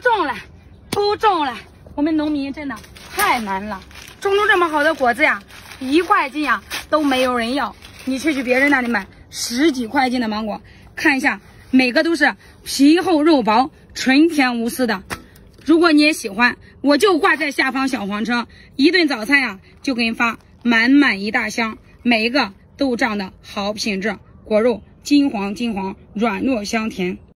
种了，都种了。我们农民真的太难了，种出这么好的果子呀，1块斤呀都没有人要，你却去别人那里买10几块斤的芒果，看一下，每个都是皮厚肉薄、纯甜无私的。如果你也喜欢，我就挂在下方小黄车，一顿早餐呀就给你发满满一大箱，每一个都有这样的好品质果肉，金黄金黄，软糯香甜。